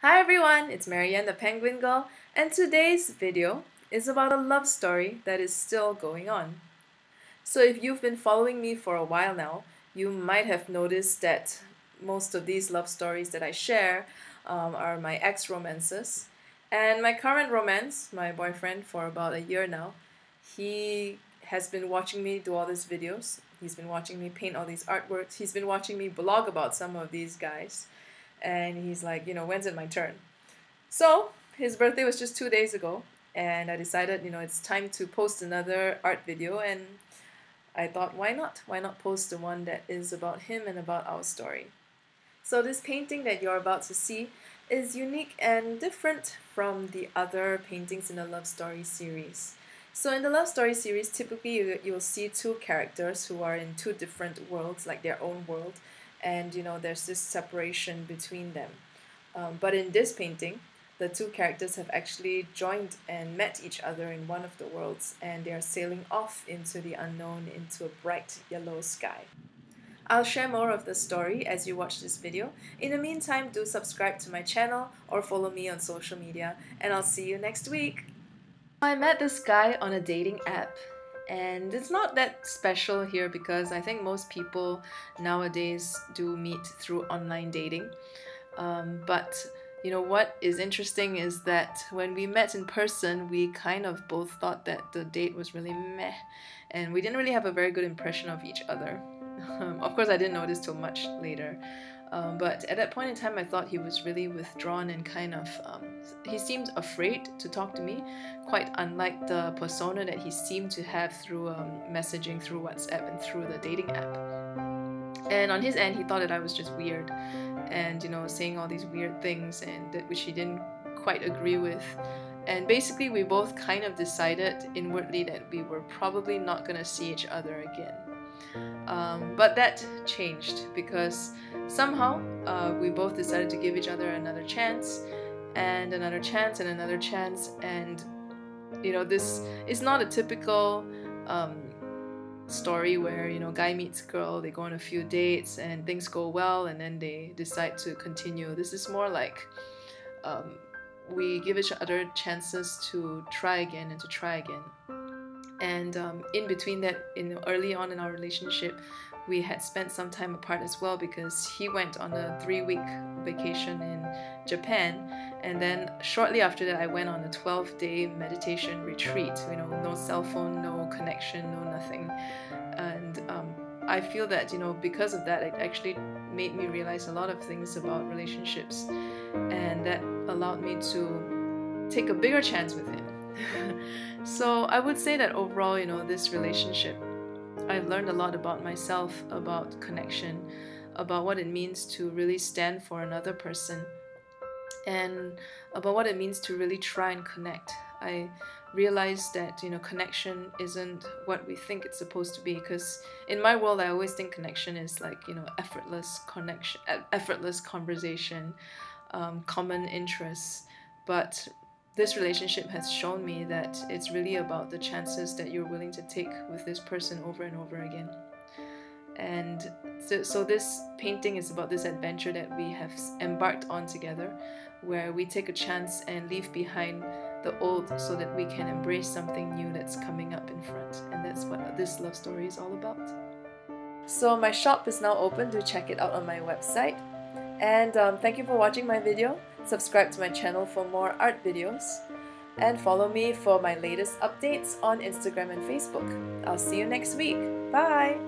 Hi everyone, it's MaryAnn the Penguin Girl, and today's video is about a love story that is still going on. So if you've been following me for a while now, you might have noticed that most of these love stories that I share are my ex romances. And my current romance, my boyfriend for about a year now, he has been watching me do all these videos, he's been watching me paint all these artworks, he's been watching me blog about some of these guys. And he's like, you know, when's it my turn? So his birthday was just 2 days ago, and I decided, you know, it's time to post another art video. And I thought, why not? Why not post the one that is about him and about our story? So this painting that you're about to see is unique and different from the other paintings in the Love Story series. So in the Love Story series, typically you'll see two characters who are in two different worlds, like their own world. And you know, there's this separation between them. But in this painting, the two characters have actually joined and met each other in one of the worlds, and they are sailing off into the unknown, into a bright yellow sky. I'll share more of the story as you watch this video. In the meantime, do subscribe to my channel or follow me on social media, and I'll see you next week. I met this guy on a dating app. And it's not that special here because I think most people nowadays do meet through online dating. But you know what is interesting is that when we met in person, we kind of both thought that the date was really meh, and we didn't really have a very good impression of each other. Of course, I didn't know this till much later. But at that point in time, I thought he was really withdrawn and kind of, he seemed afraid to talk to me, quite unlike the persona that he seemed to have through messaging, through WhatsApp and through the dating app. And on his end, he thought that I was just weird and, you know, saying all these weird things and that which he didn't quite agree with. And basically, we both kind of decided inwardly that we were probably not going to see each other again. But that changed because somehow we both decided to give each other another chance and another chance and another chance. And you know, this is not a typical story where, you know, guy meets girl, they go on a few dates and things go well and then they decide to continue. This is more like we give each other chances to try again and to try again. And in between that, early on in our relationship, we had spent some time apart as well because he went on a 3-week vacation in Japan, and then shortly after that I went on a 12-day meditation retreat. You know, no cell phone, no connection, no nothing. And I feel that, you know, because of that, it actually made me realize a lot of things about relationships, and that allowed me to take a bigger chance with him. So I would say that overall, you know, this relationship, I've learned a lot about myself, about connection, about what it means to really stand for another person, and about what it means to really try and connect. I realized that, you know, connection isn't what we think it's supposed to be, because in my world I always think connection is like, you know, effortless connection, effortless conversation, common interests. But this relationship has shown me that it's really about the chances that you're willing to take with this person over and over again. And so this painting is about this adventure that we have embarked on together, where we take a chance and leave behind the old so that we can embrace something new that's coming up in front. And that's what this love story is all about. So my shop is now open. Do check it out on my website. And thank you for watching my video. Subscribe to my channel for more art videos, and follow me for my latest updates on Instagram and Facebook. I'll see you next week. Bye!